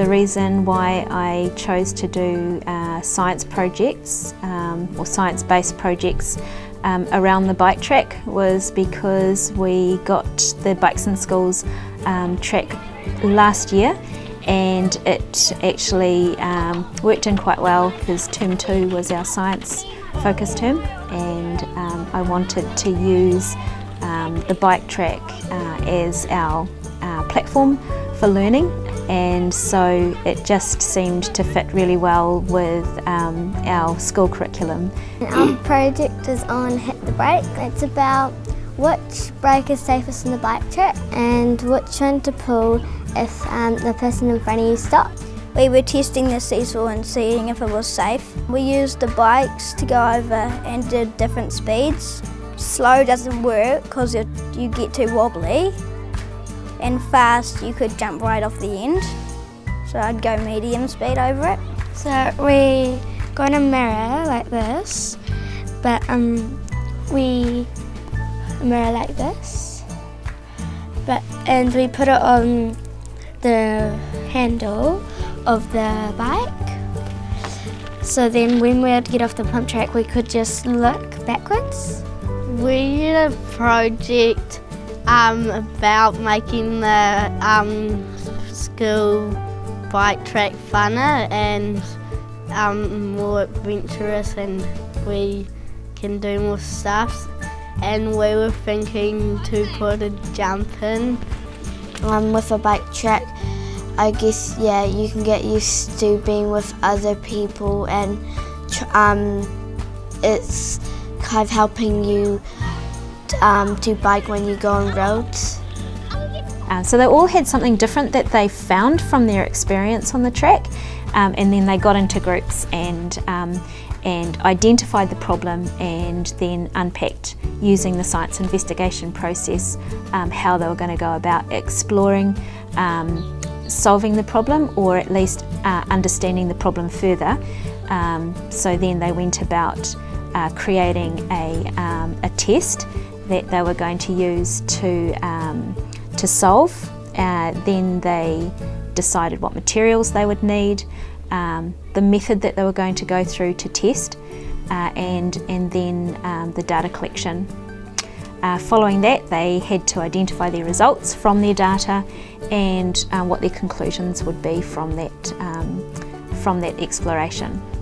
The reason why I chose to do science projects or science-based projects around the bike track was because we got the Bikes in Schools track last year, and it actually worked in quite well because term 2 was our science focus term, and I wanted to use the bike track as our platform for learning, and so it just seemed to fit really well with our school curriculum. Our project is on Hit the Brake. It's about which brake is safest on the bike track and which one to pull if the person in front of you stops. We were testing the seesaw and seeing if it was safe. We used the bikes to go over and did different speeds. Slow doesn't work because you get too wobbly, and fast you could jump right off the end. So I'd go medium speed over it. So we got a mirror like this, but and we put it on the handle of the bike. So then when we had to get off the pump track, we could just look backwards. We did a project about making the school bike track funner and more adventurous, and we can do more stuff. And we were thinking to put a jump in. With a bike track, I guess, yeah, you can get used to being with other people, and it's kind of helping you to bike when you go on roads. So they all had something different that they found from their experience on the track, and then they got into groups and identified the problem and then unpacked, using the science investigation process, how they were going to go about exploring solving the problem, or at least understanding the problem further. So then they went about creating a test that they were going to use to solve. Then they decided what materials they would need, the method that they were going to go through to test, and then the data collection. Following that, they had to identify their results from their data and what their conclusions would be from that exploration.